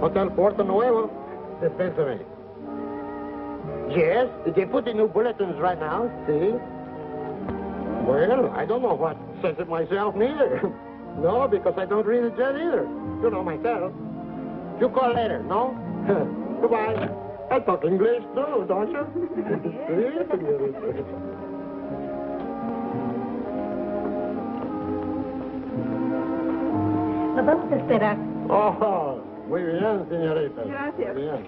Hotel Puerto Nueva, Pennsylvania. Yes, they put the new bulletins right now, see? Well, I don't know what says it myself, neither. No, because I don't read it yet either. You know myself. You call later, no? Goodbye. I talk English, too, don't you? La vamos a esperar. Oh, muy bien, señorita. Gracias. Muy bien.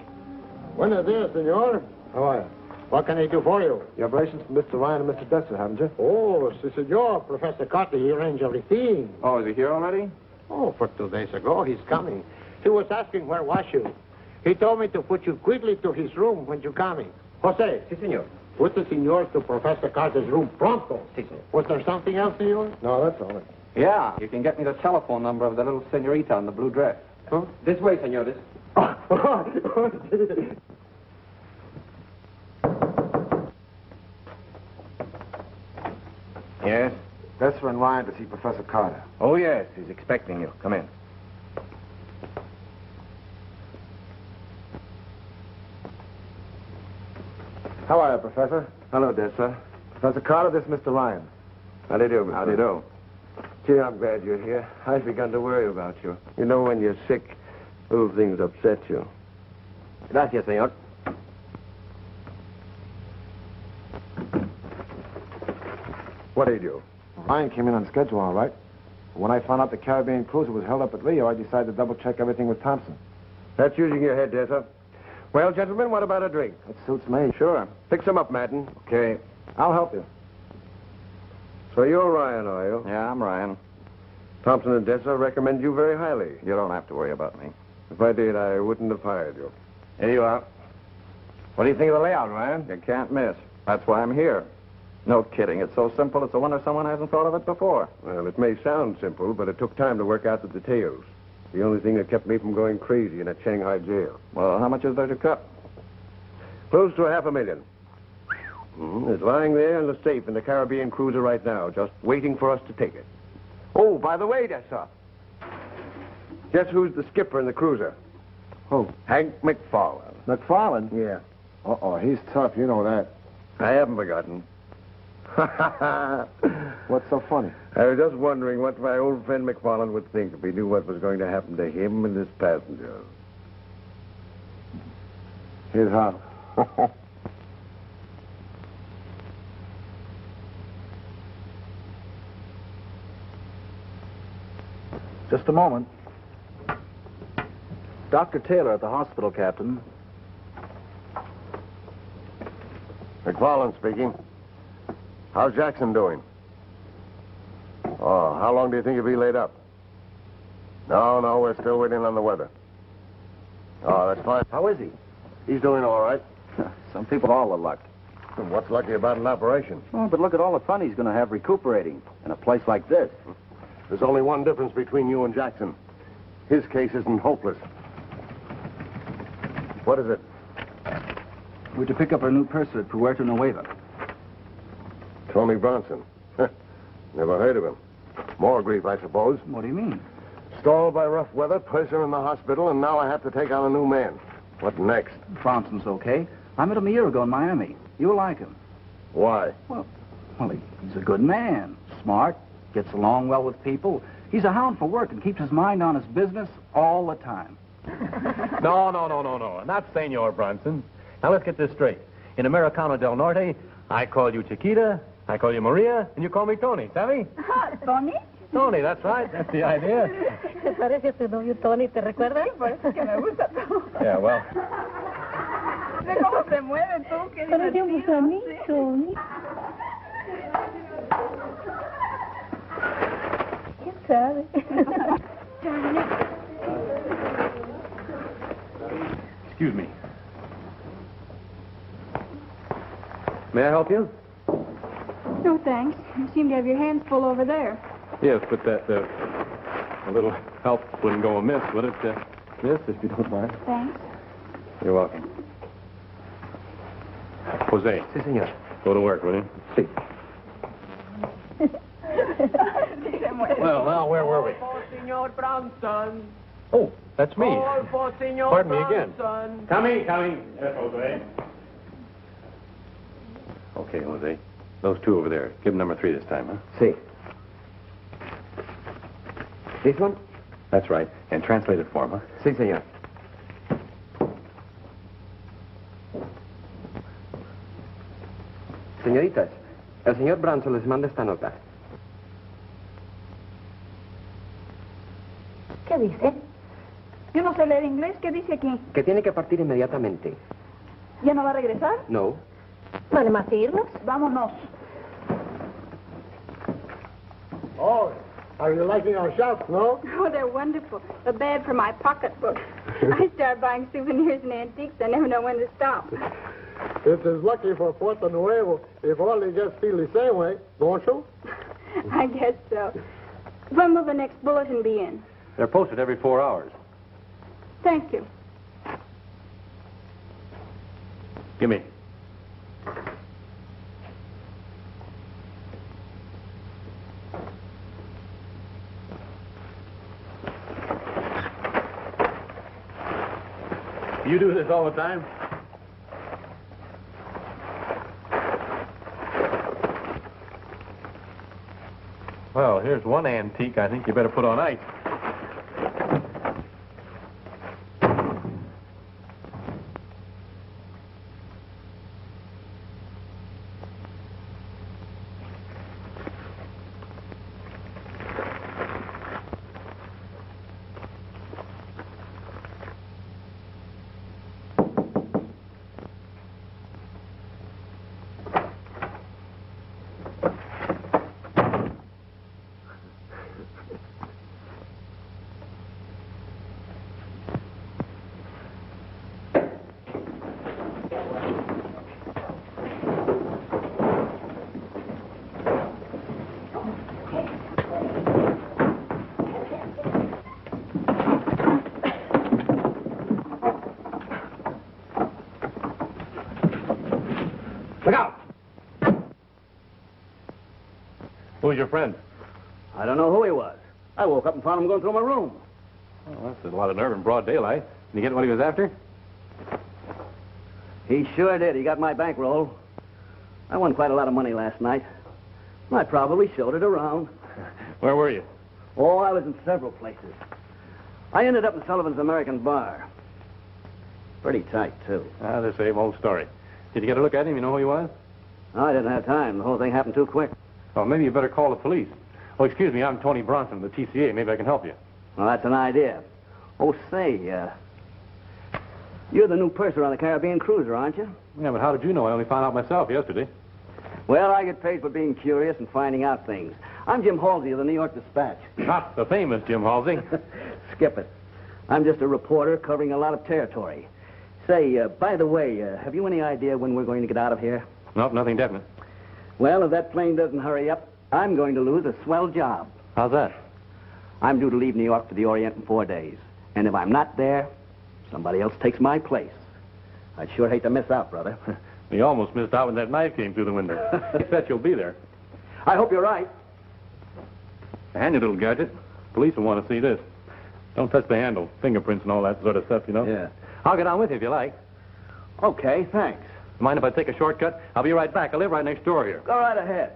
Buenos días, señor. How are you? What can I do for you? You have relations with Mr. Ryan and Mr. Desser, haven't you? Oh, si, senor. Professor Carter, he arranged everything. Oh, is he here already? Oh, for 2 days ago, he's coming. He was asking where was you. He told me to put you quickly to his room when you're coming. Jose. Si, senor. Put the senor to Professor Carter's room pronto. Si, senor. Was there something else, senor? No, that's all. Yeah, you can get me the telephone number of the little senorita in the blue dress. Huh? This way, senoritas. Yes? Desser and Ryan to see Professor Carter. Oh, yes. He's expecting you. Come in. How are you, Professor? Hello, Desser. Professor Carter, this is Mr. Ryan. How do you do, Mr. How do you do? Gee, I'm glad you're here. I've begun to worry about you. You know, when you're sick, little things upset you. Gracias, señor. What do you do? Ryan came in on schedule, all right. When I found out the Caribbean cruiser was held up at Rio, I decided to double-check everything with Thompson. That's using your head, Desser. Well, gentlemen, what about a drink? It suits me. Sure. Fix them up, Madden. Okay. I'll help you. So you're Ryan, are you? Yeah, I'm Ryan. Thompson and Desser recommend you very highly. You don't have to worry about me. If I did, I wouldn't have hired you. Here you are. What do you think of the layout, Ryan? You can't miss. That's why I'm here. No kidding. It's so simple, it's a wonder someone hasn't thought of it before. Well, it may sound simple, but it took time to work out the details. The only thing that kept me from going crazy in a Shanghai jail. Well, how much is there to cut? Close to $500,000. It's lying there in the safe in the Caribbean cruiser right now, just waiting for us to take it. Oh, by the way, Desser. Guess who's the skipper in the cruiser? Who? Hank McFarlane. McFarlane? Yeah. Uh-oh, he's tough, you know that. I haven't forgotten. What's so funny? I was just wondering what my old friend McFarlane would think if he knew what was going to happen to him and his passenger. Here's how. Just a moment. Dr. Taylor at the hospital, Captain. McFarlane speaking. How's Jackson doing? Oh, how long do you think he'll be laid up? No, we're still waiting on the weather. Oh, that's fine. How is he? He's doing all right. Some people all are lucky. What's lucky about an operation? Oh, but look at all the fun he's going to have recuperating in a place like this. There's only one difference between you and Jackson. His case isn't hopeless. What is it? We're to pick up our new purser at Puerto Nueva. Tony Bronson. Never heard of him. More grief, I suppose. What do you mean? Stalled by rough weather, purser in the hospital, and now I have to take on a new man. What next? Bronson's okay. I met him a year ago in Miami. You'll like him. Why? Well, he's a good man. Smart. Gets along well with people. He's a hound for work and keeps his mind on his business all the time. No. Not Senor Bronson. Now, let's get this straight. In Americano del Norte, I call you Chiquita, I call you Maria, and you call me Tony, savvy? Tony? Tony, that's right. That's the idea. Yeah, well. Excuse me. May I help you? No, thanks. You seem to have your hands full over there. Yes, but that, a little help wouldn't go amiss, would it, miss, if you don't mind? Thanks. You're welcome. Jose. Si, senor. Go to work, will you? Si. Well, now, where were we? Senor Bronson. Oh, that's me. Pardon me again. Coming. Yes, Jose. Okay, Jose. Those two over there. Give them number 3 this time, huh? See. This one? That's right. And translate it for him, huh? Si, senor. Señoritas, el señor Bronson les manda esta nota. ¿Qué dice? Yo no sé leer inglés. ¿Qué dice aquí? Que tiene que partir inmediatamente. ¿Ya no va a regresar? No. ¿Vale más irnos? Vámonos. Oh, are you liking our shops, no? Oh, they're wonderful. A bad for my pocketbook. I start buying souvenirs and antiques. I never know when to stop. This is lucky for Puerto Nueva. If only just feel the same way, don't you? I guess so. When will the next bulletin be in? They're posted every 4 hours. Thank you. Give me. You do this all the time? Well, here's one antique I think you better put on ice. Who's your friend? I don't know who he was. I woke up and found him going through my room. Well, that's a lot of nerve in broad daylight. Did he get what he was after? He sure did. He got my bankroll. I won quite a lot of money last night. I probably showed it around. Where were you? Oh, I was in several places. I ended up in Sullivan's American Bar. Pretty tight, too. Ah, the same old story. Did you get a look at him? You know who he was? No, I didn't have time. The whole thing happened too quick. Well, maybe you better call the police. Oh, excuse me, I'm Tony Bronson, the TCA. Maybe I can help you. Well, that's an idea. Oh, say, you're the new purser on the Caribbean cruiser, aren't you? Yeah, but how did you know? I only found out myself yesterday. Well, I get paid for being curious and finding out things. I'm Jim Halsey of the New York Dispatch. Not the famous Jim Halsey. Skip it. I'm just a reporter covering a lot of territory. Say, by the way, have you any idea when we're going to get out of here? Nope, nothing definite. Well, if that plane doesn't hurry up, I'm going to lose a swell job. How's that? I'm due to leave New York for the Orient in 4 days. And if I'm not there, somebody else takes my place. I'd sure hate to miss out, brother. You almost missed out when that knife came through the window. I bet you'll be there. I hope you're right. Hand your little gadget. Police will want to see this. Don't touch the handle. Fingerprints and all that sort of stuff, you know? Yeah. I'll get on with you if you like. Okay, thanks. Mind if I take a shortcut? I'll be right back. I live right next door here. Go right ahead.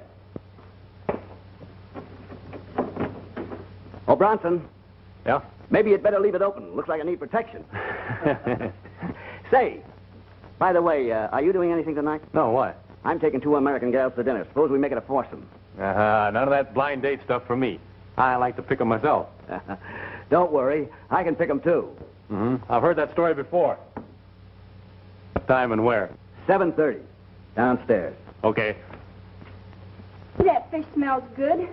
Oh, Bronson. Yeah? Maybe you'd better leave it open. Looks like I need protection. Say, by the way, are you doing anything tonight? No, why? I'm taking 2 American gals to dinner. Suppose we make it a foursome. None of that blind date stuff for me. I like to pick them myself. Don't worry. I can pick them, too. Mm-hmm. I've heard that story before. What time and where? 7:30. Downstairs. Okay. That fish smells good.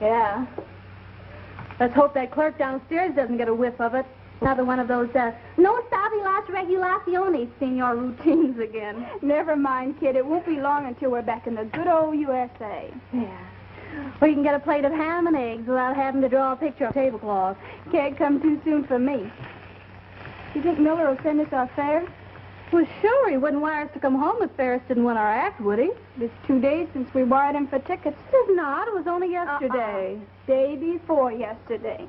Yeah. Let's hope that clerk downstairs doesn't get a whiff of it. Another one of those, no sabe las regulaciones, senor routines again. Never mind, kid. It won't be long until we're back in the good old USA. Yeah. Or you can get a plate of ham and eggs without having to draw a picture of tablecloth. Can't come too soon for me. You think Miller will send us our fare? Well, sure, he wouldn't wire us to come home if Ferris didn't win our act, would he? It's 2 days since we wired him for tickets. It is not. It was only yesterday. Day before yesterday.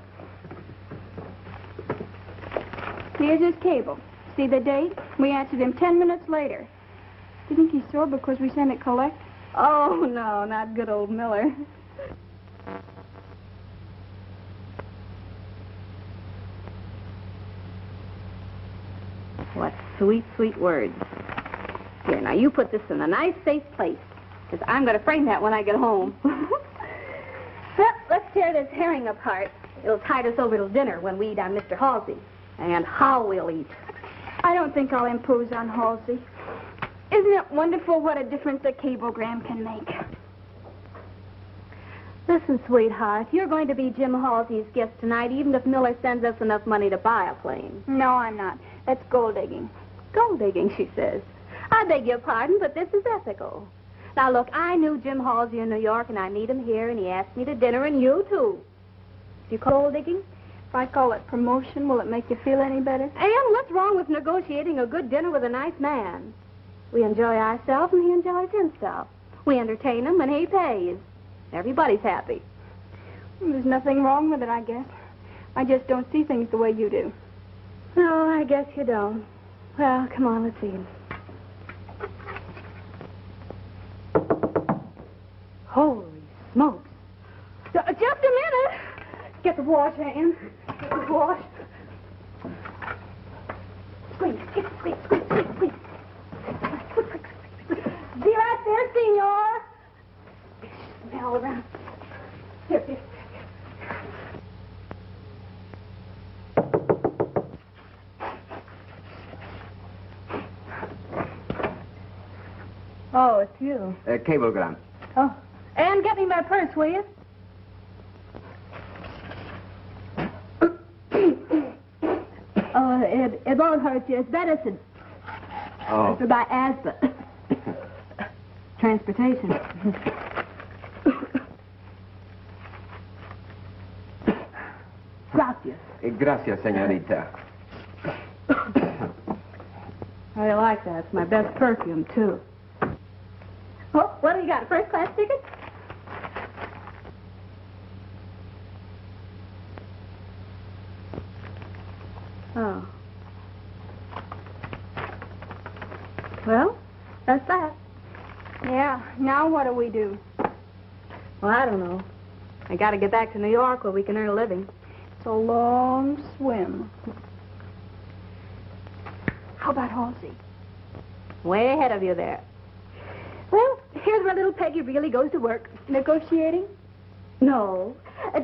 Here's his cable. See the date? We answered him 10 minutes later. Do you think he's sore because we sent it collect? Oh, no, not good old Miller. What sweet, sweet words. Here, now you put this in a nice, safe place, because I'm going to frame that when I get home. Well, let's tear this herring apart. It'll tide us over till dinner when we eat on Mr. Halsey. And how we'll eat. I don't think I'll impose on Halsey. Isn't it wonderful what a difference a cablegram can make? Listen, sweetheart, you're going to be Jim Halsey's guest tonight, even if Miller sends us enough money to buy a plane. No, I'm not. That's gold digging. Gold digging, she says. I beg your pardon, but this is ethical. Now, look, I knew Jim Halsey in New York, and I meet him here, and he asked me to dinner, and you, too. Do you call gold digging? If I call it promotion, will it make you feel any better? Ann, what's wrong with negotiating a good dinner with a nice man? We enjoy ourselves, and he enjoys himself. We entertain him, and he pays. Everybody's happy. Well, there's nothing wrong with it, I guess. I just don't see things the way you do. No, I guess you don't. Well, come on, let's see him. Holy smokes. Just a minute. Get the wash, Ann. Get the wash. Squeeze, squeeze, squeeze, squeeze, squeeze. Be right there, senor. Smell around. Here, here. Oh, it's you. A cablegram. Oh. Ann, get me my purse, will you? Oh, it won't hurt you. It's medicine. Oh. It's for my asthma. Transportation. Gracias. Gracias, senorita. I like that. It's my best perfume, too. Oh, what do you got? First class ticket? Oh. Well, that's that. Yeah, now what do we do? Well, I don't know. I gotta get back to New York where we can earn a living. It's a long swim. How about Halsey? Way ahead of you there. Well, here's where little Peggy really goes to work. Negotiating? No.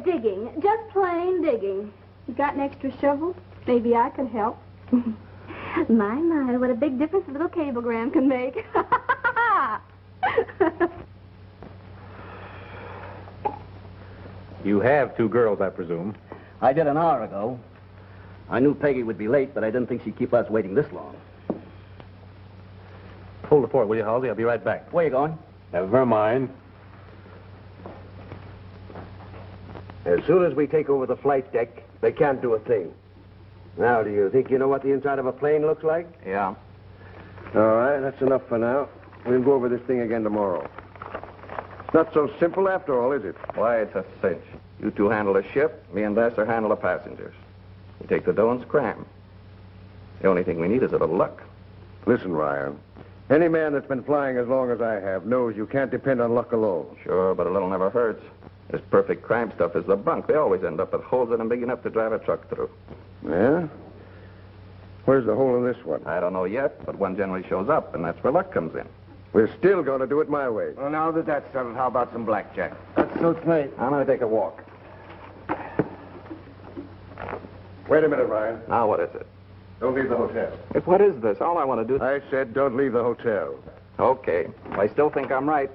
Digging. Just plain digging. You got an extra shovel? Maybe I could help. My, what a big difference a little cablegram can make. You have two girls, I presume. I did an hour ago. I knew Peggy would be late, but I didn't think she'd keep us waiting this long. Hold the fort, will you, Halsey? I'll be right back. Where are you going? Never mind. As soon as we take over the flight deck, they can't do a thing. Now, do you think you know what the inside of a plane looks like? Yeah. All right, that's enough for now. We'll go over this thing again tomorrow. It's not so simple after all, is it? Why, it's a cinch. You two handle a ship, me and Desser handle the passengers. We take the dough and scram. The only thing we need is a little luck. Listen, Ryan, any man that's been flying as long as I have knows you can't depend on luck alone. Sure, but a little never hurts. This perfect crime stuff is the bunk. They always end up with holes in them big enough to drive a truck through. Yeah? Where's the hole in this one? I don't know yet, but one generally shows up, and that's where luck comes in. We're still going to do it my way. Well, now that that's settled, how about some blackjack? That's so tight. I'm going to take a walk. Wait a minute, Ryan. Now, what is it? Don't leave the hotel. If what is this? All I want to do... I said don't leave the hotel. Okay. Well, I still think I'm right.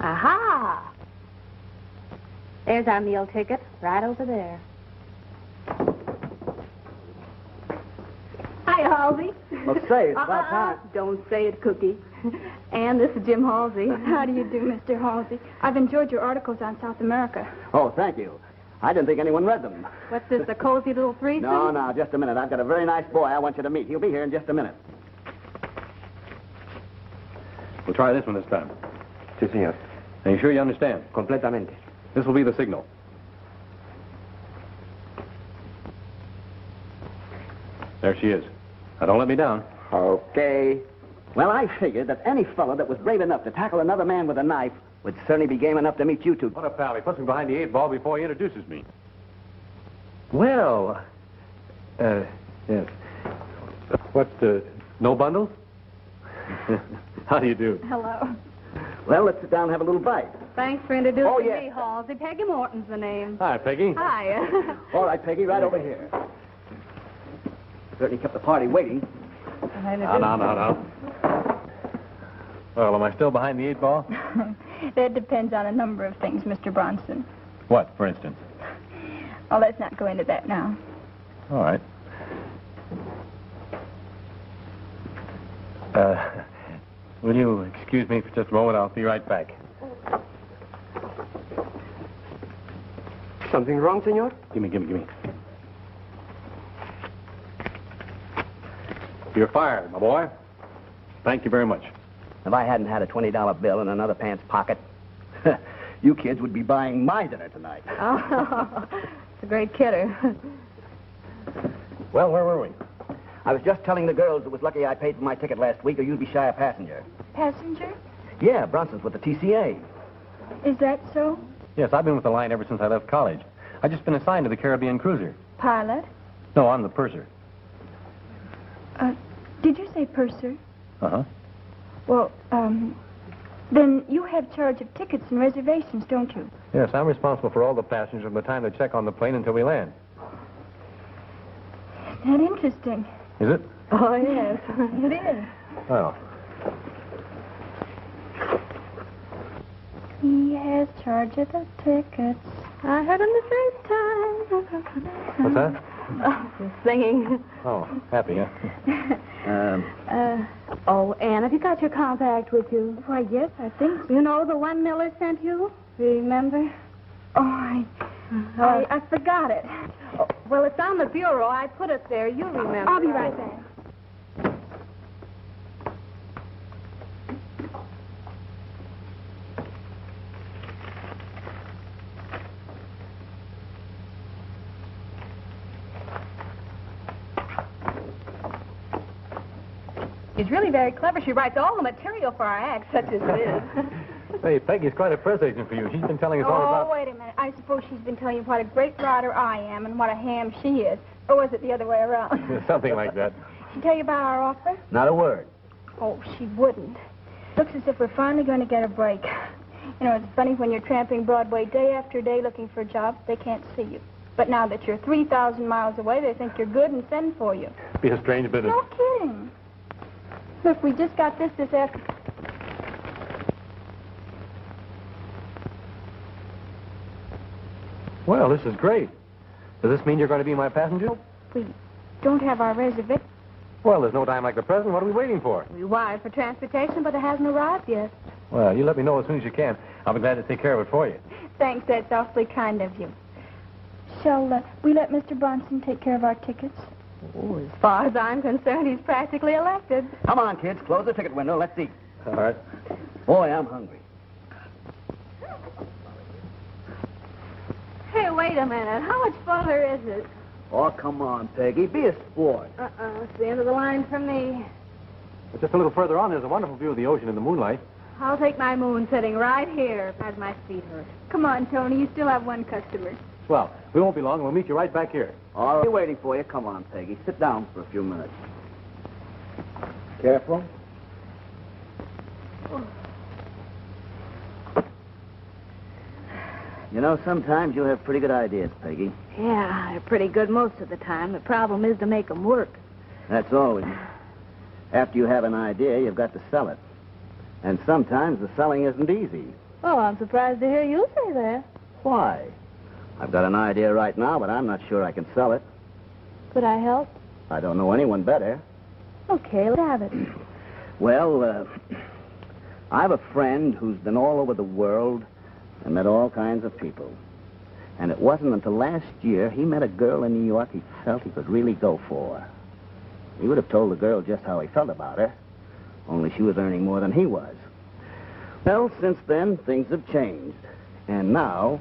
Aha! There's our meal ticket, right over there. Hi, Halsey. Well, say, it's about time. Don't say it, Cookie. And this is Jim Halsey. How do you do, Mr. Halsey? I've enjoyed your articles on South America. Oh, thank you. I didn't think anyone read them. What's this, a cozy little threesome? No, no, just a minute. I've got a very nice boy I want you to meet. He'll be here in just a minute. We'll try this one this time. Sí, señor. Are you sure you understand? Completamente. This will be the signal. There she is. Now, don't let me down. Okay. Well, I figured that any fella that was brave enough to tackle another man with a knife would certainly be game enough to meet you two. What a pal. He puts me behind the eight ball before he introduces me. Well, yes. What, no bundles? How do you do? Hello. Well, let's sit down and have a little bite. Thanks for introducing me, Halsey. Peggy Morton's the name. Hi, Peggy. Hi. All right, Peggy, right over here. Certainly kept the party waiting. No. Well, am I still behind the eight ball? That depends on a number of things, Mr. Bronson. What, for instance? Oh, let's not go into that now. All right. Will you excuse me for just a moment? I'll be right back. Something wrong, senor? Give me. You're fired, my boy. Thank you very much. If I hadn't had a $20 bill in another pants pocket, you kids would be buying my dinner tonight. Oh, it's a great kidder. Well, where were we? I was just telling the girls it was lucky I paid for my ticket last week, or you'd be shy a passenger. Passenger? Yeah, Bronson's with the TCA. Is that so? Yes, I've been with the line ever since I left college. I've just been assigned to the Caribbean cruiser. Pilot? No, I'm the purser. Did you say purser? Uh-huh. Well, then you have charge of tickets and reservations, don't you? Yes, I'm responsible for all the passengers from the time they check on the plane until we land. Isn't that interesting? Is it? Oh, yes. It is. Well. He has charge of the tickets. I heard him the first time. What's that? Oh, singing. Oh, happy, huh? Oh, Anne, have you got your compact with you? Why, yes, I think so. You know the one Miller sent you? Remember? Oh, I forgot it. Oh, well, it's on the bureau. I put it there. You remember. I'll be right back. She's really very clever. She writes all the material for our act, such as it is. Hey, Peggy's quite a press agent for you. She's been telling us all about... Oh, wait a minute. I suppose she's been telling you what a great writer I am and what a ham she is. Or was it the other way around? Something like that. She tell you about our offer? Not a word. Oh, she wouldn't. Looks as if we're finally going to get a break. You know, it's funny when you're tramping Broadway day after day looking for a job, they can't see you. But now that you're 3,000 miles away, they think you're good and send for you. Be a strange bit of... No kidding. Look, we just got this afternoon. Well, this is great. Does this mean you're going to be my passenger? We don't have our reservation. Well, there's no time like the present. What are we waiting for? We wired for transportation, but it hasn't arrived yet. Well, you let me know as soon as you can. I'll be glad to take care of it for you. Thanks. That's awfully kind of you. Shall we let Mr. Bronson take care of our tickets? Oh, as far as I'm concerned, he's practically elected. Come on, kids. Close the ticket window. Let's eat. All right. Boy, I'm hungry. Hey, wait a minute. How much farther is it? Oh, come on, Peggy. Be a sport. It's the end of the line for me. But just a little further on, there's a wonderful view of the ocean in the moonlight. I'll take my moon sitting right here as my feet hurt. Come on, Tony. You still have one customer. Well, we won't be long. We'll meet you right back here. All right. We're waiting for you. Come on, Peggy. Sit down for a few minutes. Careful. Oh. You know, sometimes you have pretty good ideas, Peggy. Yeah, they're pretty good most of the time. The problem is to make them work. That's always. After you have an idea, you've got to sell it. And sometimes the selling isn't easy. Oh, I'm surprised to hear you say that. Why? I've got an idea right now, but I'm not sure I can sell it. Could I help? I don't know anyone better. Okay, let's have it. Well, I have a friend who's been all over the world and met all kinds of people. And it wasn't until last year he met a girl in New York he felt he could really go for. He would have told the girl just how he felt about her, only she was earning more than he was. Well, since then, things have changed. And now,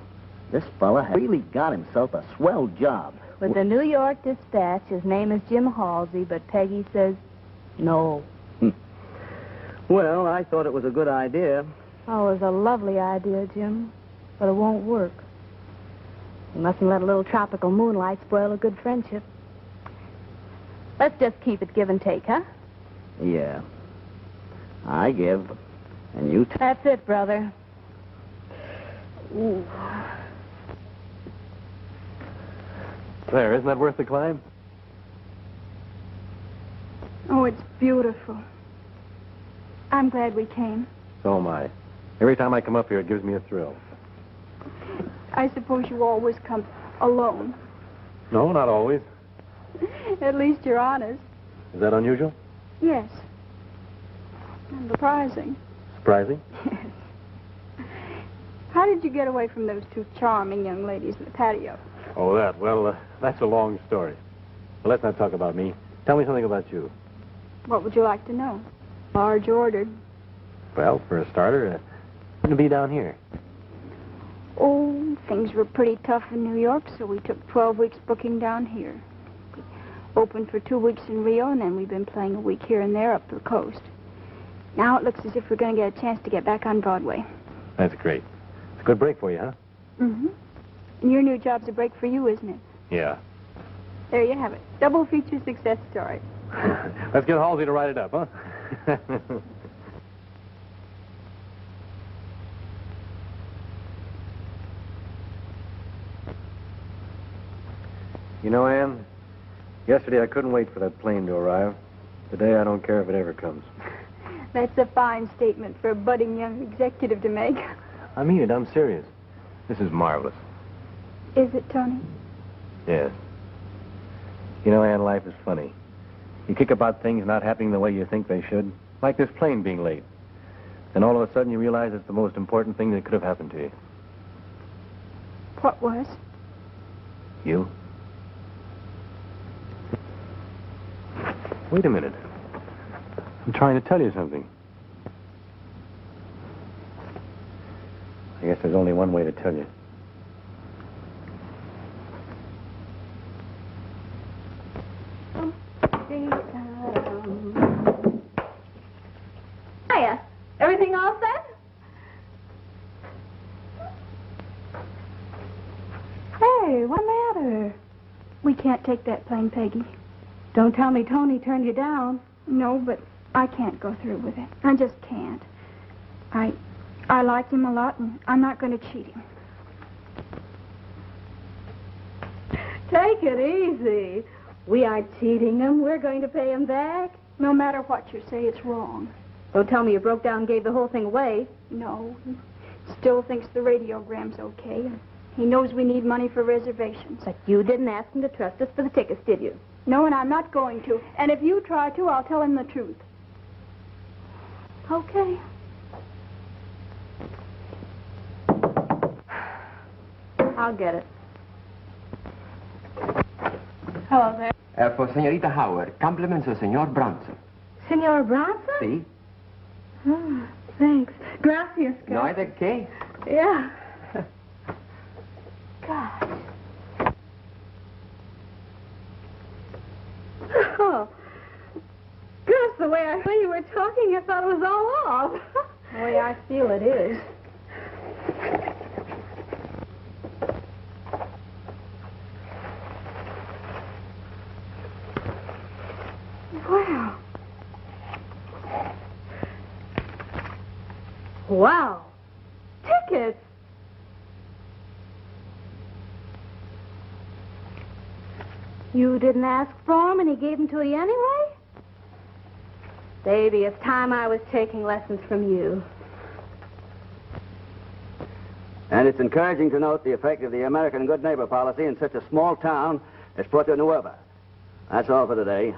This fella had really got himself a swell job. With the New York Dispatch, his name is Jim Halsey, but Peggy says no. Well, I thought it was a good idea. Oh, it was a lovely idea, Jim, but it won't work. You mustn't let a little tropical moonlight spoil a good friendship. Let's just keep it give and take, huh? Yeah. I give, and you take. That's it, brother. Ooh. Claire, isn't that worth the climb? Oh, it's beautiful. I'm glad we came. So am I. Every time I come up here, it gives me a thrill. I suppose you always come alone. No, not always. At least you're honest. Is that unusual? Yes. And surprising. Surprising? Yes. How did you get away from those two charming young ladies in the patio? Oh, that. Well, that's a long story. But let's not talk about me. Tell me something about you. What would you like to know? Large ordered. Well, for a starter, to be down here. Oh, things were pretty tough in New York, so we took 12 weeks booking down here. We opened for 2 weeks in Rio, and then we've been playing a week here and there up the coast. Now it looks as if we're going to get a chance to get back on Broadway. That's great. It's a good break for you, huh? Mm-hmm. And your new job's a break for you, isn't it? Yeah. There you have it. Double feature success story. Let's get Halsey to write it up, huh? You know, Ann, yesterday I couldn't wait for that plane to arrive. Today I don't care if it ever comes. That's a fine statement for a budding young executive to make. I mean it. I'm serious. This is marvelous. Is it, Tony? Yes. You know, Ann, life is funny. You kick about things not happening the way you think they should, like this plane being late. And all of a sudden you realize it's the most important thing that could have happened to you. What was? You. Wait a minute. I'm trying to tell you something. I guess there's only one way to tell you. Hiya. Everything all set? Hey, what matter? We can't take that plane, Peggy. Don't tell me Tony turned you down. No, but I can't go through with it. I just can't. I like him a lot, and I'm not going to cheat him. Take it easy. We aren't cheating him. We're going to pay him back. No matter what you say, it's wrong. Don't tell me you broke down and gave the whole thing away. No. He still thinks the radiogram's okay. He knows we need money for reservations. But you didn't ask him to trust us for the tickets, did you? No, and I'm not going to. And if you try to, I'll tell him the truth. Okay. I'll get it. Hello there. For Señorita Howard, compliments of Señor Bronson. Señor Bronson? Si. Oh, thanks. Gracias, guys. No, de qué? Yeah. Gosh. Oh, gosh, the way I heard you were talking, I thought it was all off. The way I feel it is. Wow. Wow. Tickets. You didn't ask for him, and he gave them to you anyway? Baby, it's time I was taking lessons from you. And it's encouraging to note the effect of the American Good Neighbor policy in such a small town as Puerto Nueva. That's all for today.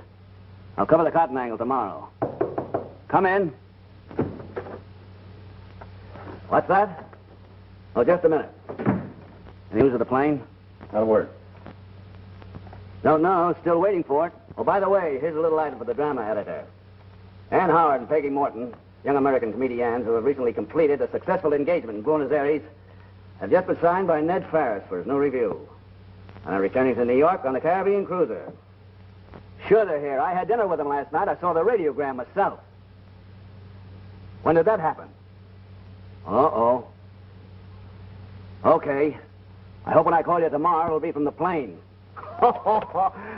I'll cover the cotton angle tomorrow. Come in. What's that? Oh, just a minute. Any news of the plane? Not a word. Don't know. Still waiting for it. Oh, by the way, here's a little item for the drama editor. Ann Howard and Peggy Morton, young American comedians who have recently completed a successful engagement in Buenos Aires, have just been signed by Ned Ferris for his new review. And I'm returning to New York on the Caribbean cruiser. Sure they're here. I had dinner with them last night. I saw the radiogram myself. When did that happen? Uh-oh. Okay. I hope when I call you tomorrow, it'll be from the plane.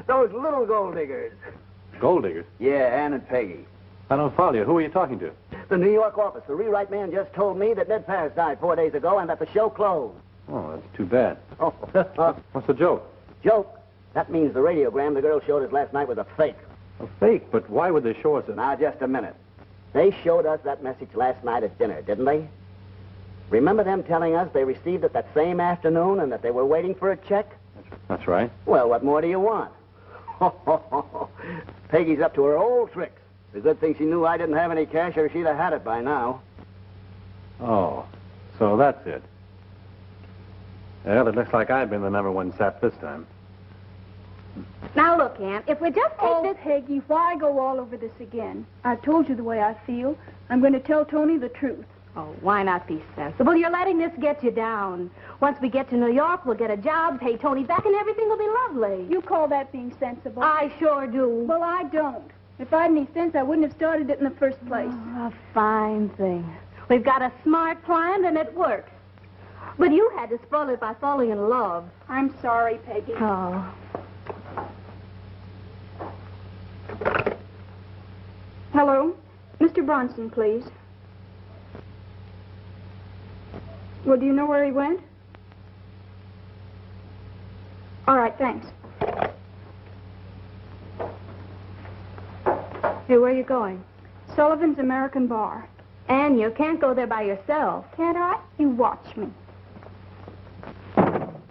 Those little gold diggers. Gold diggers? Yeah, Ann and Peggy. I don't follow you. Who are you talking to? The New York office. The rewrite man just told me that Ned Ferris died 4 days ago and that the show closed. Oh, that's too bad. Oh. What's the joke? Joke? That means the radiogram the girl showed us last night was a fake. A fake? But why would they show us it? Now, just a minute. They showed us that message last night at dinner, didn't they? Remember them telling us they received it that same afternoon and that they were waiting for a check? That's right. Well, what more do you want? Peggy's up to her old tricks. It's a good thing she knew I didn't have any cash or she'd have had it by now. Oh, so that's it. Well, it looks like I've been the #1 sap this time. Now look, Aunt, if we just take this... Peggy, why go all over this again? I've told you the way I feel. I'm going to tell Tony the truth. Oh, why not be sensible? You're letting this get you down. Once we get to New York, we'll get a job, pay Tony back, and everything will be lovely. You call that being sensible? I sure do. Well, I don't. If I had any sense, I wouldn't have started it in the first place. Oh, a fine thing. We've got a smart plan, and it works. But you had to spoil it by falling in love. I'm sorry, Peggy. Oh. Hello? Mr. Bronson, please. Well, do you know where he went? All right, thanks. Hey, where are you going? Sullivan's American Bar. Ann, you can't go there by yourself. Can't I? You watch me.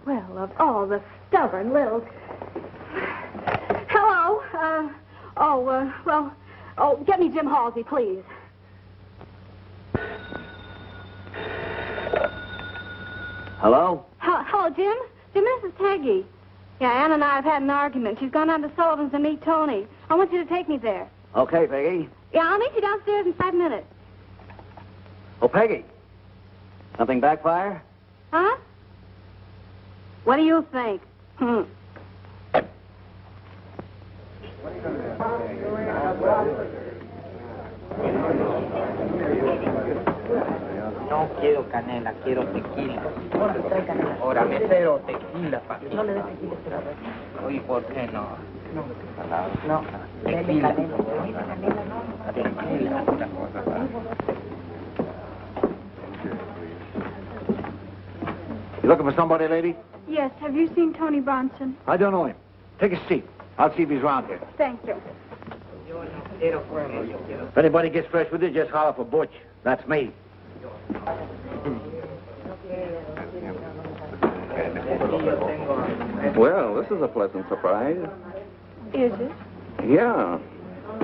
Well, of all the stubborn little... Hello. Get me Jim Halsey, please. Hello? Hello, Jim. Jim, this is Peggy. Yeah, Ann and I have had an argument. She's gone down to Sullivan's to meet Tony. I want you to take me there. Okay, Peggy. Yeah, I'll meet you downstairs in 5 minutes. Oh, Peggy. Something backfire? Huh? What do you think? No quiero canela, quiero tequila. Ahora, mesero, tequila, papito. ¿Y por qué no? No, tequila. Tequila, otra cosa. You looking for somebody, lady? Yes, have you seen Tony Bronson? I don't know him. Take a seat. I'll see if he's around here. Thank you. If anybody gets fresh with you, just holler for Butch. That's me. Well, this is a pleasant surprise. Is it? Yeah.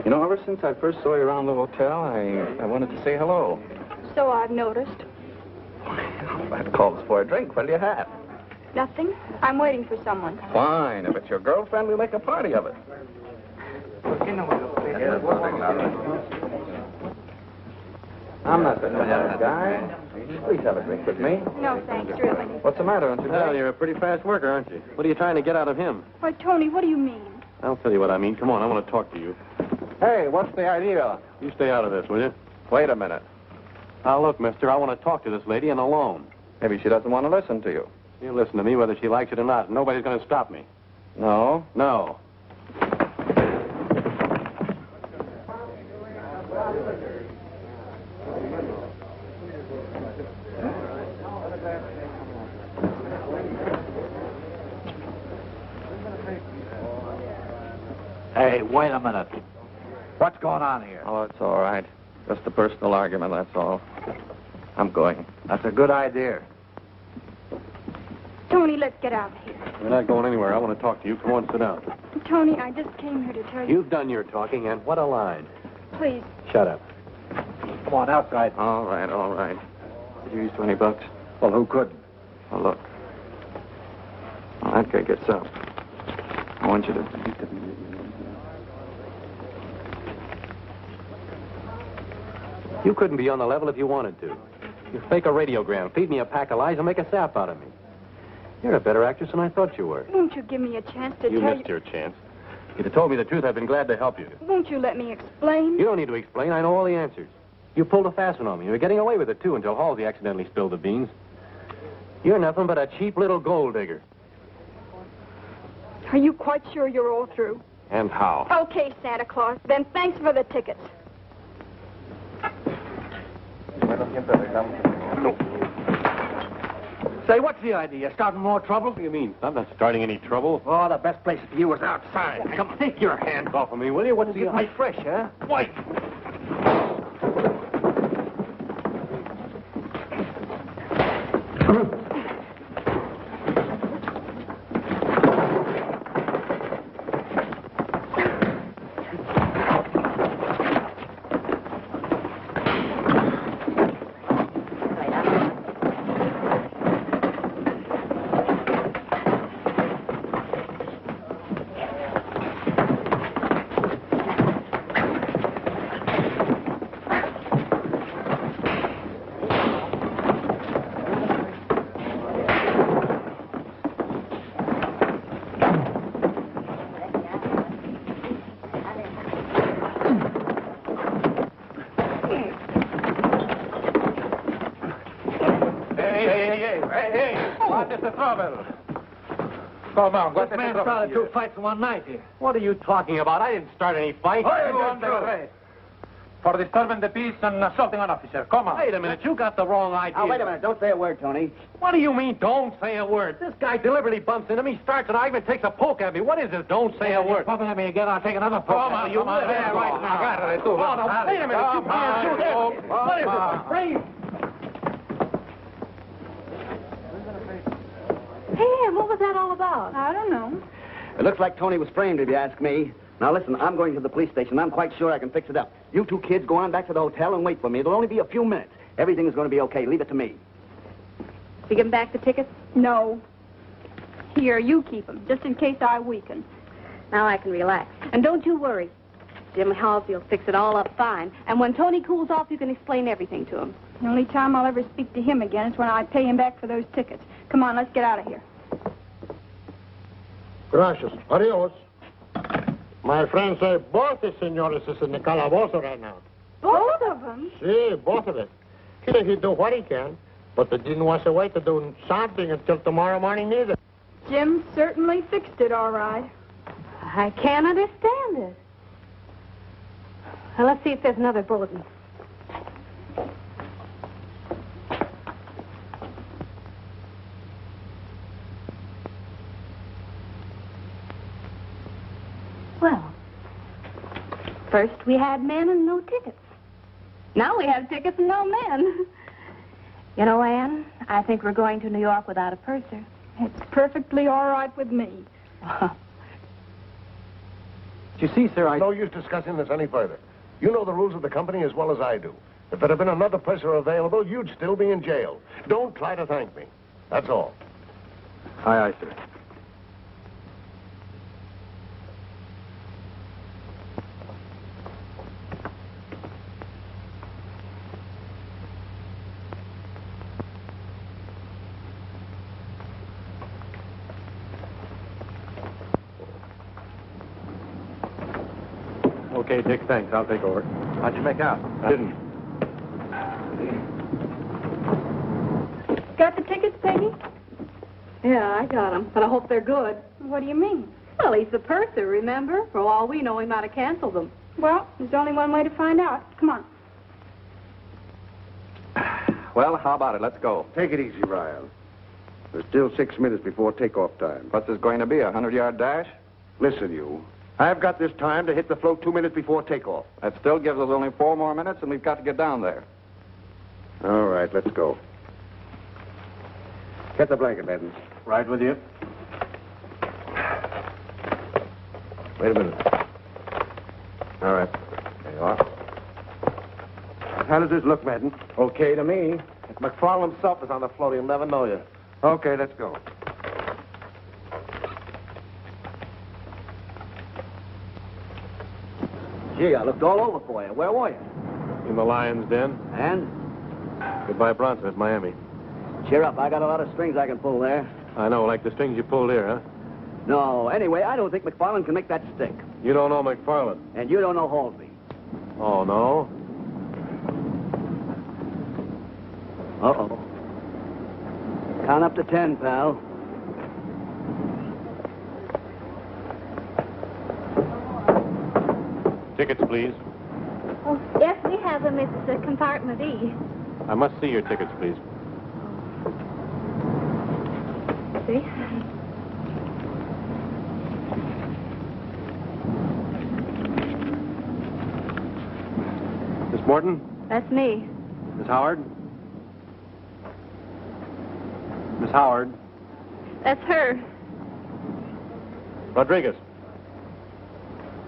You know, ever since I first saw you around the hotel, I wanted to say hello. So I've noticed. That calls for a drink. What do you have? Nothing. I'm waiting for someone. Fine. If it's your girlfriend, we'll make a party of it. I'm not the kind of guy. Please have a drink with me. No, thanks, really. What's the matter, aren't you? Well, you're a pretty fast worker, aren't you? What are you trying to get out of him? Why, Tony, what do you mean? I'll tell you what I mean. Come on, I want to talk to you. Hey, what's the idea? You stay out of this, will you? Wait a minute. Now, look, mister, I want to talk to this lady and alone. Maybe she doesn't want to listen to you. You listen to me whether she likes it or not. Nobody's going to stop me. No? No. Hey, wait a minute. What's going on here? Oh, it's all right. Just a personal argument, that's all. I'm going. That's a good idea. Tony, let's get out of here. We're not going anywhere. I want to talk to you. Come on, sit down. Tony, I just came here to tell you... You've done your talking, and what a line. Please. Shut up. Come on, outside. All right, all right. Did you use $20? Well, who couldn't? Well, look. Well, that guy gets up. I want you to... You couldn't be on the level if you wanted to. You fake a radiogram, feed me a pack of lies, and make a sap out of me. You're a better actress than I thought you were. Won't you give me a chance to tell you? You missed your chance. If you'd have told me the truth, I've been glad to help you. Won't you let me explain? You don't need to explain. I know all the answers. You pulled a fast one on me. You were getting away with it, too, until Halsey accidentally spilled the beans. You're nothing but a cheap little gold digger. Are you quite sure you're all through? And how? Okay, Santa Claus. Then thanks for the tickets. Say, what's the idea? Starting more trouble? What do you mean? I'm not starting any trouble. Oh, the best place for you is outside. Come, take your hands off of me, will you? What's the idea? Get me fresh, huh? Wait! This man started two fights in one night here. What are you talking about? I didn't start any fight. For disturbing the peace and assaulting an officer. Come on. Wait a minute. You got the wrong idea. Oh, wait a minute. Don't say a word, Tony. What do you mean, don't say a word? This guy deliberately bumps into me, starts an argument, takes a poke at me. What is this, don't say a word? Bumping at me again, I'll take another poke. Come on, you mother. Wait a minute. What is it? Freeze. Pam, what was that all about? I don't know. It looks like Tony was framed, if you ask me. Now, listen, I'm going to the police station. I'm quite sure I can fix it up. You two kids go on back to the hotel and wait for me. It'll only be a few minutes. Everything is going to be okay. Leave it to me. You give him back the tickets? No. Here, you keep them, just in case I weaken. Now I can relax. And don't you worry. Jim Halsey will fix it all up fine. And when Tony cools off, you can explain everything to him. The only time I'll ever speak to him again is when I pay him back for those tickets. Come on, let's get out of here. Gracias. Adios. My friends say both the senores is in the calabozo right now. Both of them? Si, both of them. He do what he can, but they didn't wash away to do something until tomorrow morning neither. Jim certainly fixed it all right. I can't understand it. Well, let's see if there's another bulletin. Well, first we had men and no tickets. Now we have tickets and no men. You know, Ann, I think we're going to New York without a purser. It's perfectly all right with me. You see, sir, I... No use discussing this any further. You know the rules of the company as well as I do. If there had been another purser available, you'd still be in jail. Don't try to thank me. That's all. Aye, aye, sir. Okay, Dick, thanks. I'll take over. How'd you make out? I didn't. Got the tickets, Peggy? Yeah, I got them, but I hope they're good. What do you mean? Well, he's the purser, remember? For all we know, he might have canceled them. Well, there's only one way to find out. Come on. Well, how about it? Let's go. Take it easy, Ryan. There's still 6 minutes before takeoff time. What's this going to be, a 100-yard dash? Listen, you... I've got this time to hit the float 2 minutes before takeoff. That still gives us only 4 more minutes, and we've got to get down there. All right, let's go. Get the blanket, Madden. Right with you. Wait a minute. All right. There you are. How does this look, Madden? Okay to me. If McFarlane himself is on the float, he'll never know you. Okay, let's go. Gee, I looked all over for you. Where were you? In the lion's den. And? Goodbye, Bronson at Miami. Cheer up. I got a lot of strings I can pull there. I know, like the strings you pulled here, huh? No. Anyway, I don't think McFarlane can make that stick. You don't know McFarlane. And you don't know Halsey. Oh, no? Uh-oh. Count up to 10, pal. Tickets, please. Oh, yes, we have them. It's compartment E. I must see your tickets, please. See? Miss Morton? That's me. Miss Howard? Miss Howard? That's her. Rodriguez?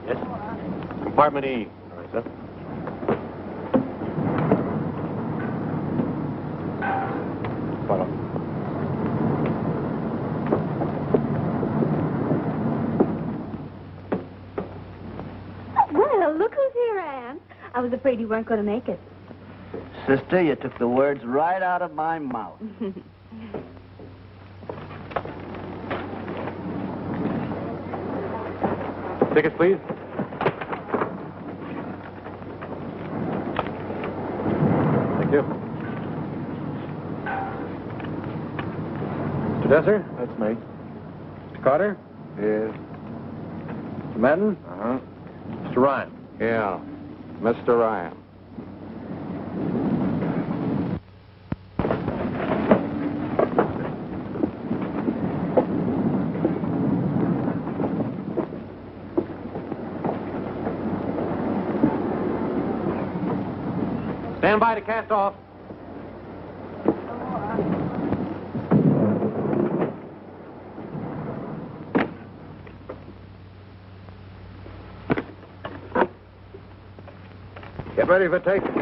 Yes? Compartment E. All right, sir. Well, look who's here, Ann. I was afraid you weren't going to make it. Sister, you took the words right out of my mouth. Tickets, please. Thank you. Mr. Desser? That's me. Mr. Carter? Yes. Mr. Madden? Uh-huh. Mr. Ryan? Yeah. Mr. Ryan. Stand by to cast off. Get ready for takeoff. $27.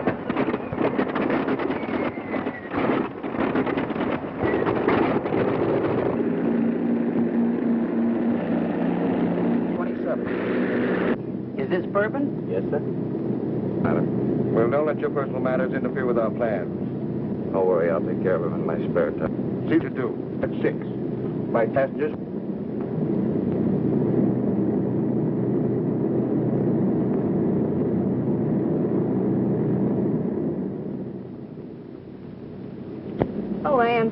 Is this bourbon? Yes, sir. Madam, we'll don't let your personal matters interfere with our plans. Don't worry, I'll take care of them in my spare time. See to do at 6. My passengers.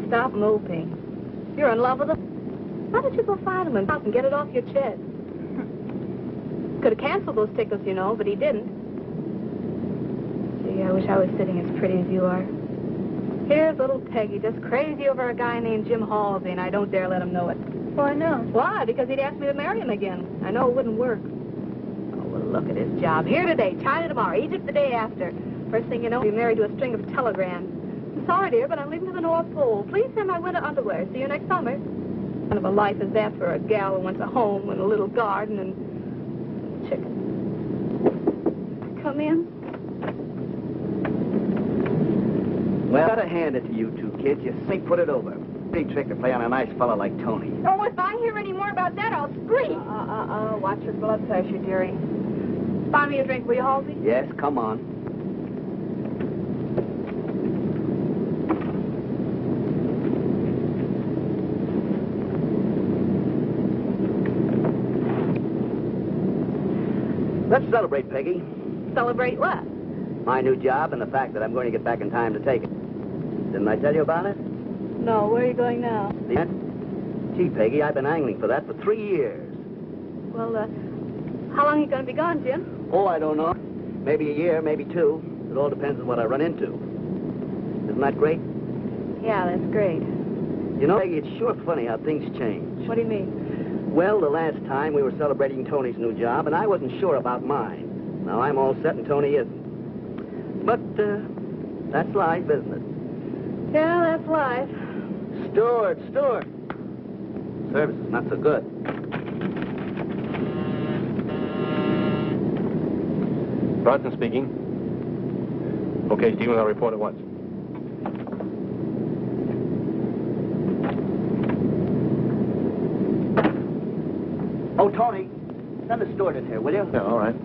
Stop moping. You're in love with him. Why don't you go find him and get it off your chest? Could have canceled those tickets, you know, but he didn't. Gee, I wish I was sitting as pretty as you are. Here's little Peggy, just crazy over a guy named Jim Halsey, and I don't dare let him know it. Why not? Why? Because he'd asked me to marry him again. I know it wouldn't work. Oh, well, look at his job. Here today, China tomorrow, Egypt the day after. First thing you know, he'll be married to a string of telegrams. Sorry, dear, but I'm leaving for the North Pole. Please send my winter underwear. See you next summer. What kind of a life is that for a gal who wants a home and a little garden and chickens? Come in. Well, I gotta hand it to you two kids. You say put it over. Big trick to play on a nice fella like Tony. Oh, if I hear any more about that, I'll scream. Watch your blood pressure, dearie. Buy me a drink, will you, Halsey? Yes, come on. Let's celebrate, Peggy. Celebrate what? My new job and the fact that I'm going to get back in time to take it. Didn't I tell you about it? No, where are you going now? Gee, Peggy, I've been angling for that for 3 years. Well, how long are you going to be gone, Jim? Oh, I don't know. Maybe a year, maybe 2. It all depends on what I run into. Isn't that great? Yeah, that's great. You know, Peggy, it's sure funny how things change. What do you mean? Well, the last time we were celebrating Tony's new job, and I wasn't sure about mine. Now, I'm all set, and Tony isn't. But, that's life, isn't it? Yeah, that's life. Stewart. Service is not so good. Bronson speaking. Okay, Steve, I'll report at once. Oh, Tony, send the steward in here, will you? Yeah, all right.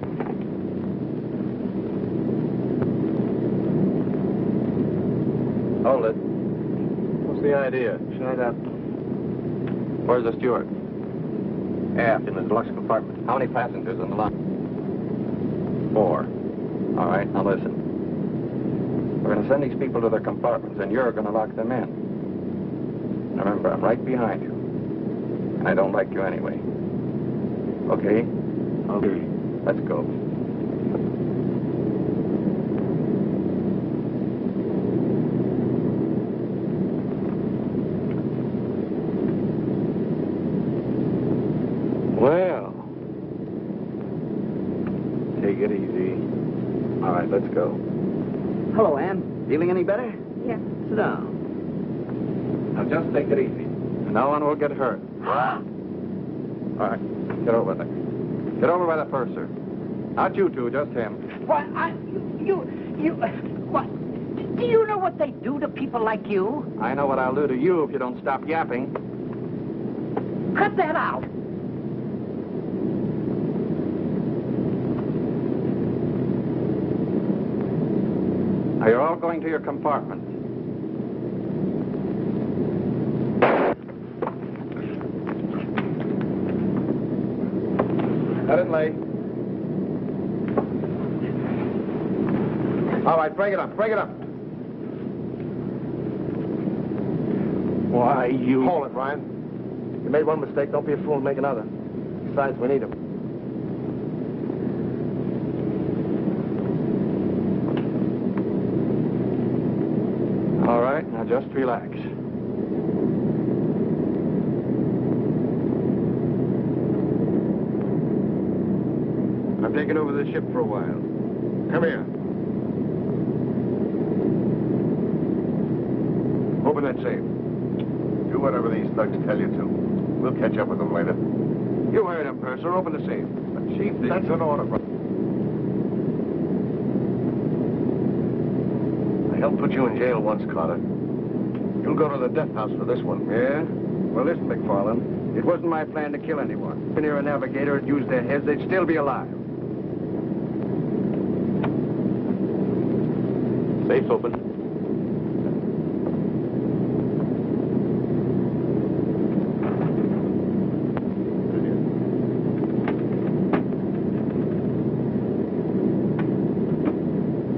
Hold it. What's the idea? Shut up. Where's the steward? Aft in the deluxe compartment. How many passengers on the line? 4. All right, now listen. We're going to send these people to their compartments, and you're going to lock them in. Now remember, I'm right behind you. And I don't like you anyway. Okay? Okay. Let's go. Let's go. Hello, Ann. Feeling any better? Yeah. Sit down. Now just take it easy. No one will get hurt. All right. Get over there. Get over by the purser. Not you two, just him. Why, what? Do you know what they do to people like you? I know what I'll do to you if you don't stop yapping. Cut that out. Now, you're all going to your compartment. Let it lay. All right, break it up, break it up. Why, you... Hold it, Ryan. You made one mistake, don't be a fool and make another. Besides, we need him. Just relax. I'm taking over the ship for a while. Come here. Open that safe. Do whatever these thugs tell you to. We'll catch up with them later. You heard him, purser. Open the safe. But Chief, that's an order from... I helped put you in jail once, Carter. You'll go to the death house for this one. Yeah? Well, listen, McFarlane. It wasn't my plan to kill anyone. If engineer and navigator had used their heads, they'd still be alive. Safe's open.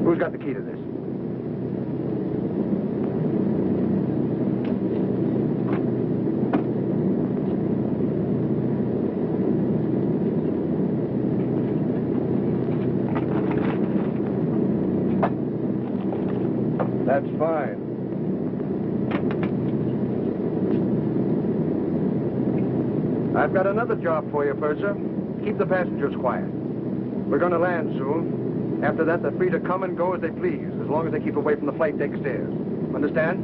Who's got the key to this? Got another job for you, purser. Keep the passengers quiet. We're going to land soon. After that, they're free to come and go as they please, as long as they keep away from the flight deck stairs. Understand?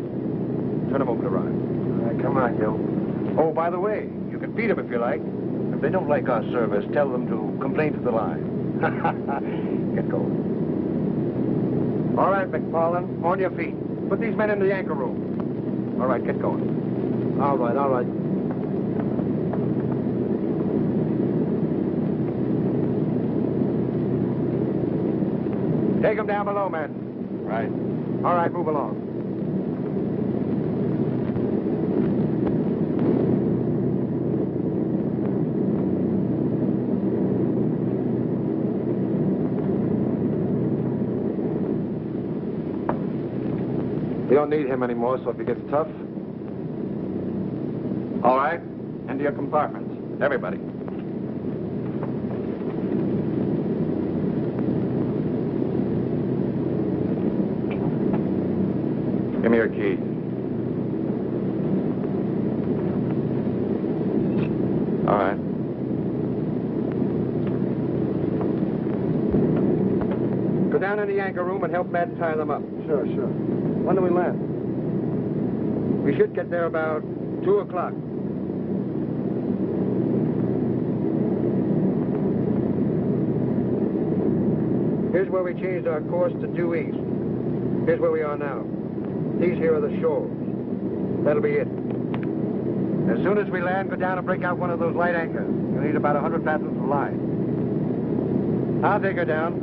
Turn them over to Ryan. All right, come on, Joe. Oh, by the way, you can beat them if you like. If they don't like our service, tell them to complain to the line. Get going. All right, McFarlane, on your feet. Put these men into the anchor room. All right, get going. All right, all right. Take them down below, men. Right. All right, move along. We don't need him anymore, so if he gets tough... All right, into your compartments, everybody. Give me your key. All right. Go down in the anchor room and help Matt tie them up. Sure, sure. When do we land? We should get there about 2 o'clock. Here's where we changed our course to due east. Here's where we are now. These here are the shores. That'll be it. As soon as we land, go down and break out one of those light anchors. You'll need about 100 fathoms of line. I'll take her down.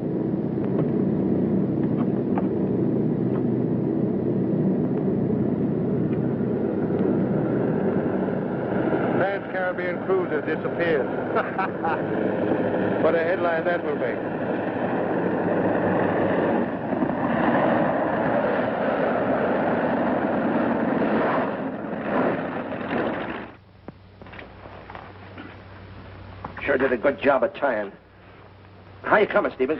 cruiser disappears. What a headline that will make. Sure did a good job of tying. How you coming, Stevens?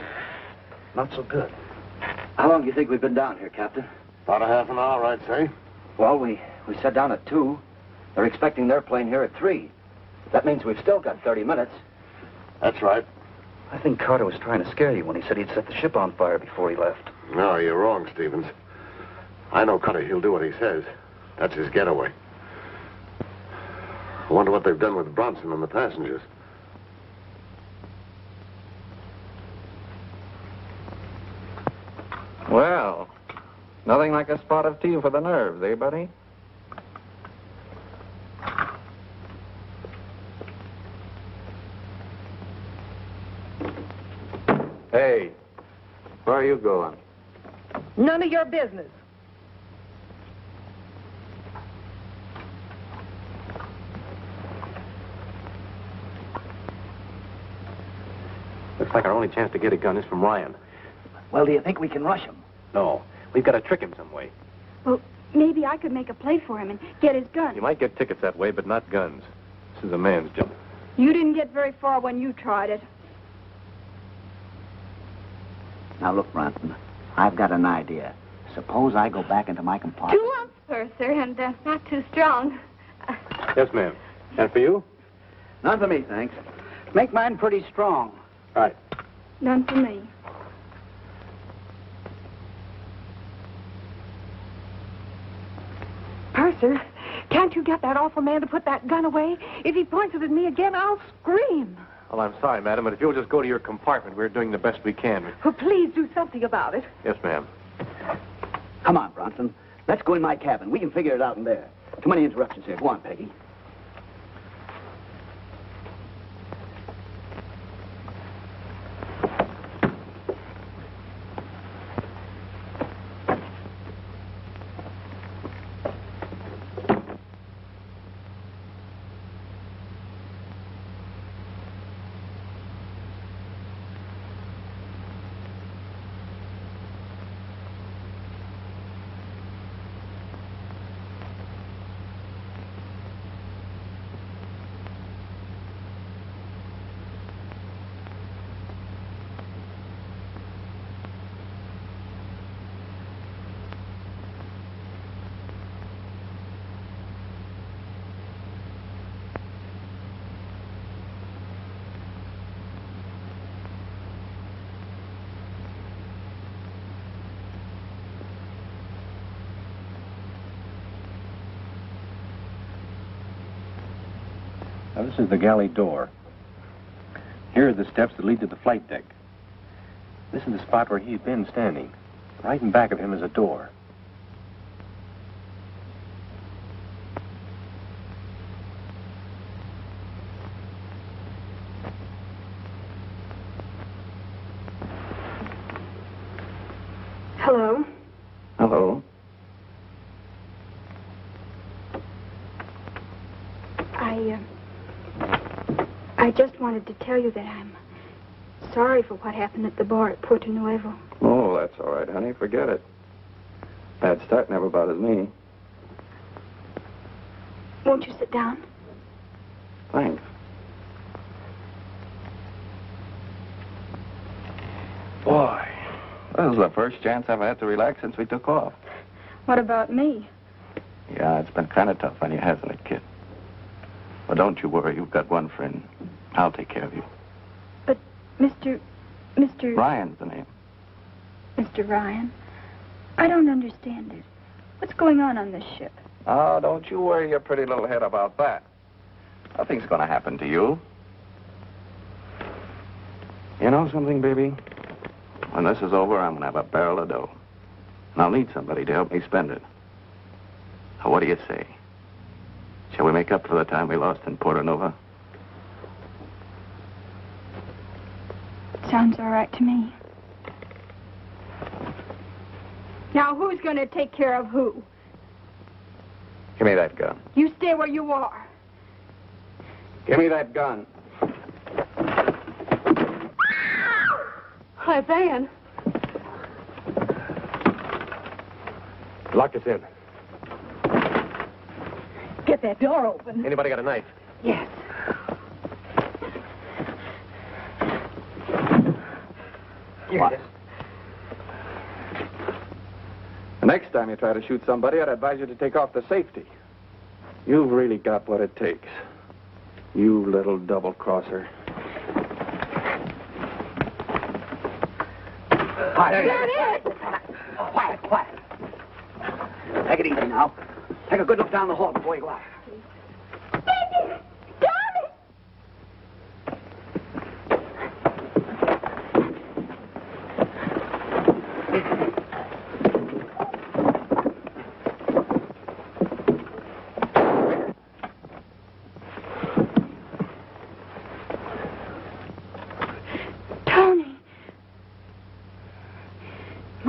Not so good. How long do you think we've been down here, Captain? About a half an hour, I'd say. Well, we set down at 2. They're expecting their plane here at 3. That means we've still got 30 minutes. That's right. I think Carter was trying to scare you when he said he'd set the ship on fire before he left. No, you're wrong, Stevens. I know Carter. He'll do what he says. That's his getaway. I wonder what they've done with Bronson and the passengers. Well, nothing like a spot of tea for the nerves, eh, buddy? Hey, where are you going? None of your business. Looks like our only chance to get a gun is from Ryan. Well, do you think we can rush him? No. We've got to trick him some way. Well, maybe I could make a play for him and get his gun. You might get tickets that way, but not guns. This is a man's job. You didn't get very far when you tried it. Now, look, Bronson, I've got an idea. Suppose I go back into my compartment. 2 months, Purser, and not too strong. Yes, ma'am. And for you? None for me, thanks. Make mine pretty strong. All right. None for me. Purser, can't you get that awful man to put that gun away? If he points it at me again, I'll scream. Well, I'm sorry, madam, but if you'll just go to your compartment, we're doing the best we can. Well, please do something about it. Yes, ma'am. Come on, Bronson. Let's go in my cabin. We can figure it out in there. Too many interruptions here. Go on, Peggy. This is the galley door. Here are the steps that lead to the flight deck. This is the spot where he's been standing. Right in back of him is a door. Hello? Hello. I just wanted to tell you that I'm sorry for what happened at the bar at Puerto Nueva. Oh, that's all right, honey. Forget it. Bad start never bothers me. Won't you sit down? Thanks. Boy, this is the first chance I've had to relax since we took off. What about me? Yeah, it's been kind of tough on you, hasn't it, kid? Well, don't you worry. You've got one friend. I'll take care of you. But Mr. Ryan's the name. Mr. Ryan? I don't understand it. What's going on this ship? Oh, don't you worry your pretty little head about that. Nothing's going to happen to you. You know something, baby? When this is over, I'm going to have a barrel of dough. And I'll need somebody to help me spend it. Now, what do you say? Shall we make up for the time we lost in Puerto Nueva? Sounds all right to me. Now, who's going to take care of who? Give me that gun. You stay where you are. Give me that gun. Hi, Van. Lock us in. Get that door open. Anybody got a knife? Yes. What? The next time you try to shoot somebody, I'd advise you to take off the safety. You've really got what it takes. You little double-crosser. Quiet. Quiet, quiet. Take it easy now. Take a good look down the hall before you go out. Peggy!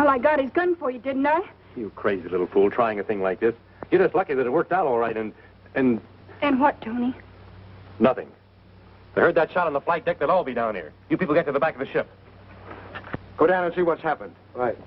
I got his gun for you, didn't I? You crazy little fool, trying a thing like this. You're just lucky that it worked out all right, and... And what, Tony? Nothing. I heard that shot on the flight deck. They'll all be down here. You people get to the back of the ship. Go down and see what's happened. Right.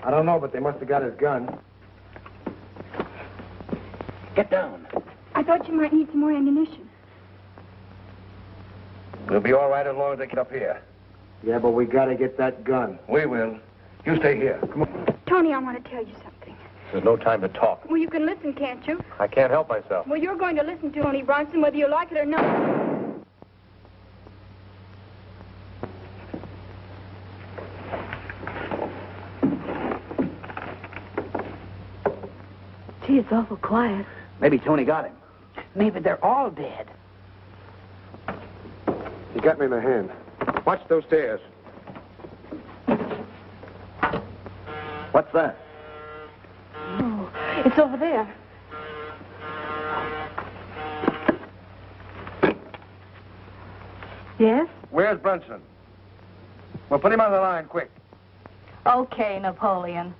I don't know, but they must have got his gun. Get down. I thought you might need some more ammunition. We'll be all right as long as they get up here. Yeah, but we gotta get that gun. We will. You stay here. Come on. Tony, I want to tell you something. There's no time to talk. Well, you can listen, can't you? I can't help myself. Well, you're going to listen to Tony Bronson, whether you like it or not. It's awful quiet. Maybe Tony got him. Maybe they're all dead. He got me in the hand. Watch those stairs. What's that? Oh, it's over there. Yes? Where's Brunson? Well, put him on the line, quick. Okay, Napoleon.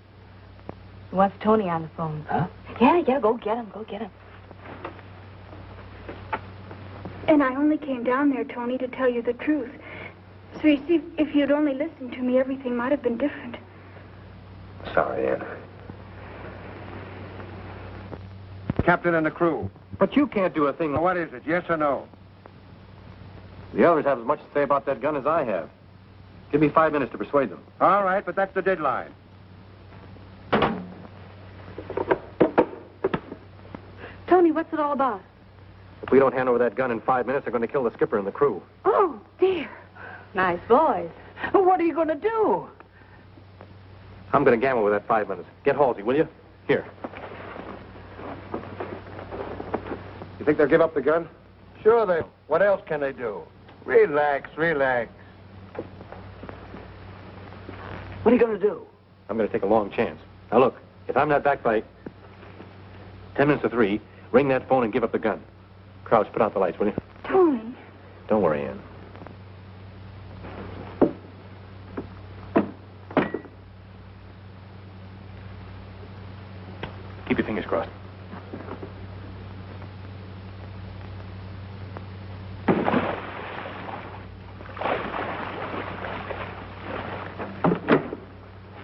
He wants Tony on the phone. Huh? Yeah, go get him, go get him. And I only came down there, Tony, to tell you the truth. So you see, if you'd only listened to me, everything might have been different. Sorry, Anna. Captain and the crew. But you can't do a thing like... What is it, yes or no? The others have as much to say about that gun as I have. Give me 5 minutes to persuade them. All right, but that's the deadline. Tony, what's it all about? If we don't hand over that gun in 5 minutes, they're going to kill the skipper and the crew. Oh, dear. Nice boys. Well, what are you going to do? I'm going to gamble with that 5 minutes. Get Halsey, will you? Here. You think they'll give up the gun? Sure they will. What else can they do? Relax, relax. What are you going to do? I'm going to take a long chance. Now, look, if I'm not back by 2:50, ring that phone and give up the gun. Crouch, put out the lights, will you? Tony. Don't worry, Ann. Keep your fingers crossed.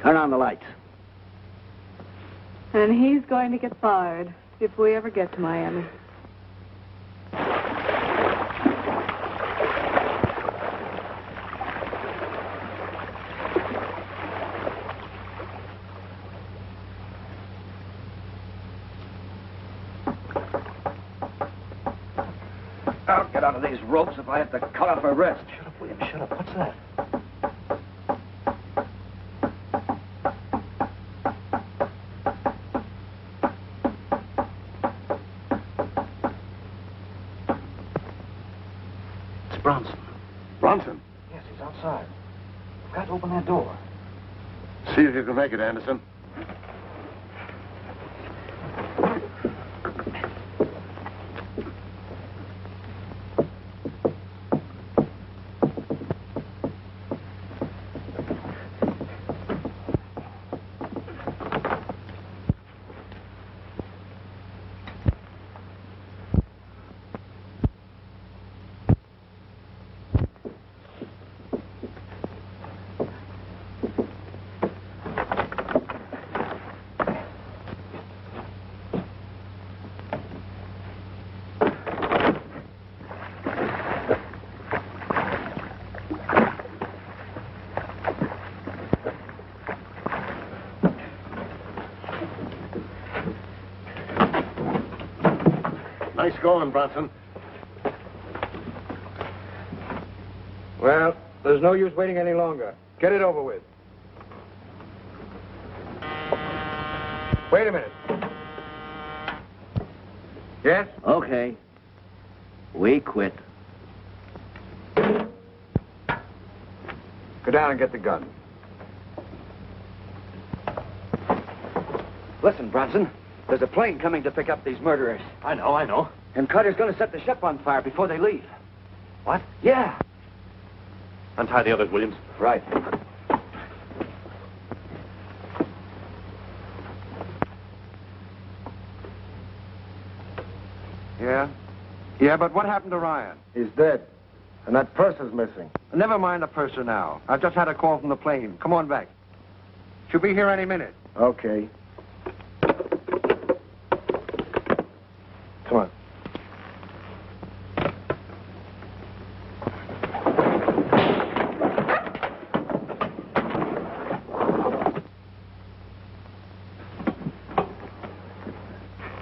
Turn on the lights. And he's going to get fired if we ever get to Miami. I'll get out of these ropes if I have to cut off her wrist. Shut up, William, shut up. What's that? Bronson? Yes, he's outside. We've got to open that door. See if you can make it, Anderson. Nice going, Bronson. Well, there's no use waiting any longer. Get it over with. Wait a minute. Yes? Okay. We quit. Go down and get the gun. Listen, Bronson. There's a plane coming to pick up these murderers. I know. And Carter's going to set the ship on fire before they leave. What? Yeah. Untie the others, Williams. Right. Yeah? Yeah, but what happened to Ryan? He's dead. And that purse is missing. Never mind the purse for now. I've just had a call from the plane. Come on back. She'll be here any minute. Okay. Come on.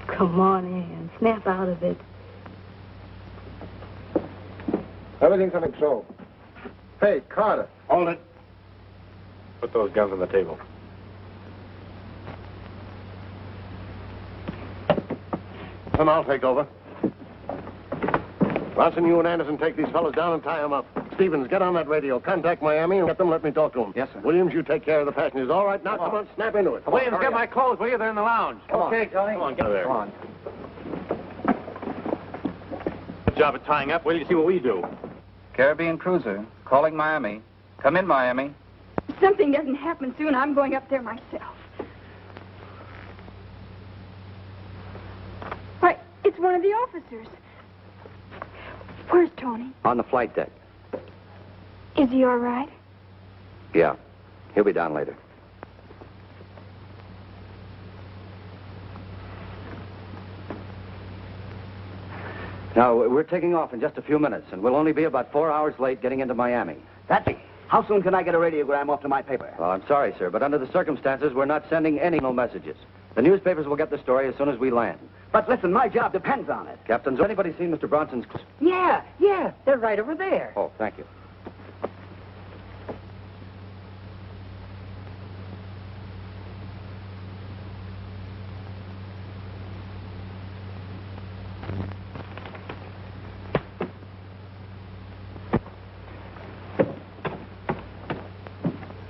Come on, Ann. Snap out of it. Everything's under control. Hey, Carter. Hold it. Put those guns on the table. And I'll take over. Watson, you and Anderson take these fellas down and tie them up. Stevens, get on that radio. Contact Miami and get them. Let me talk to them. Yes, sir. Williams, you take care of the passengers. All right, now come on, snap into it. Williams, get my clothes, will you? They're in the lounge. Okay, Tony. Come on, get there. Come on. Good job at tying up. Wait till you see what we do. Caribbean cruiser calling Miami. Come in, Miami. If something doesn't happen soon, I'm going up there myself. It's one of the officers. Where's Tony? On the flight deck. Is he all right? Yeah. He'll be down later. Now, we're taking off in just a few minutes, and we'll only be about 4 hours late getting into Miami. Patsy, how soon can I get a radiogram off to my paper? Oh, I'm sorry, sir, but under the circumstances, we're not sending any messages. The newspapers will get the story as soon as we land. But listen, my job depends on it. Captain, has anybody seen Mr. Bronson's... Yeah, they're right over there. Oh, thank you.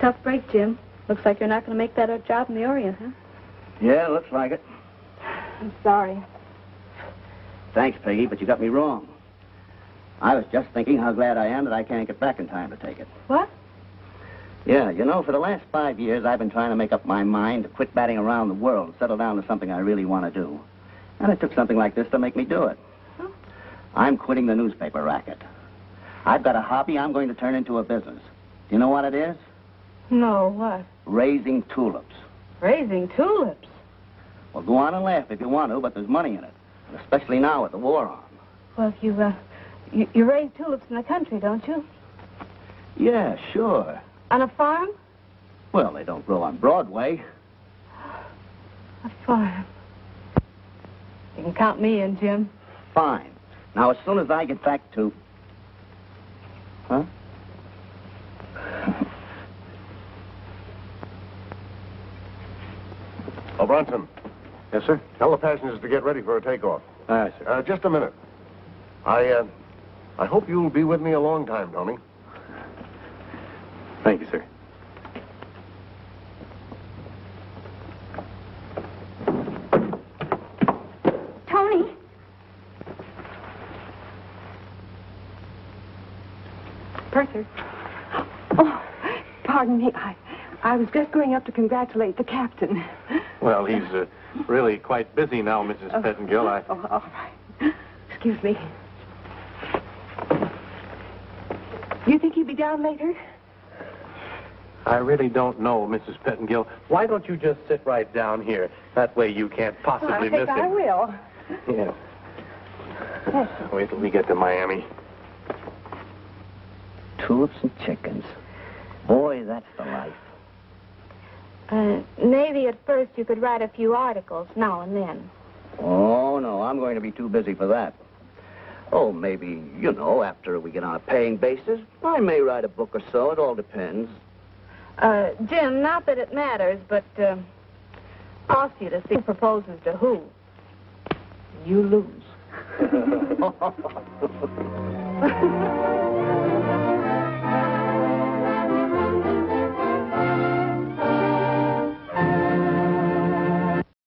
Tough break, Jim. Looks like you're not going to make that a job in the Orient, huh? Yeah, looks like it. I'm sorry. Thanks, Peggy, but you got me wrong. I was just thinking how glad I am that I can't get back in time to take it. What? Yeah, you know, for the last 5 years, I've been trying to make up my mind to quit batting around the world and settle down to something I really want to do. And it took something like this to make me do it. Huh? I'm quitting the newspaper racket. I've got a hobby I'm going to turn into a business. Do you know what it is? No, what? Raising tulips. Raising tulips? Well, go on and laugh if you want to, but there's money in it, and especially now with the war on. Well, you raise tulips in the country, don't you? Yeah, sure. On a farm? Well, they don't grow on Broadway. A farm. You can count me in, Jim. Fine. Now, as soon as I get back to... Huh? Oh, Bronson. Yes, sir? Tell the passengers to get ready for a takeoff. Aye, sir. Just a minute. I hope you'll be with me a long time, Tony. Thank you, sir. Tony! Purser. Oh, pardon me. I was just going up to congratulate the captain. Well, he's really quite busy now, Mrs. Pettingill. Oh, all right. Excuse me. You think he'll be down later? I really don't know, Mrs. Pettingill. Why don't you just sit right down here? That way you can't possibly miss him. I will. Yeah. Yes. Wait till we get to Miami. Tulips and chickens. Boy, that's the life. Maybe at first you could write a few articles now and then. Oh, no, I'm going to be too busy for that. Oh, maybe, you know, after we get on a paying basis, I may write a book or so. It all depends. Jim, not that it matters, but ask you to see who proposes to who. You lose.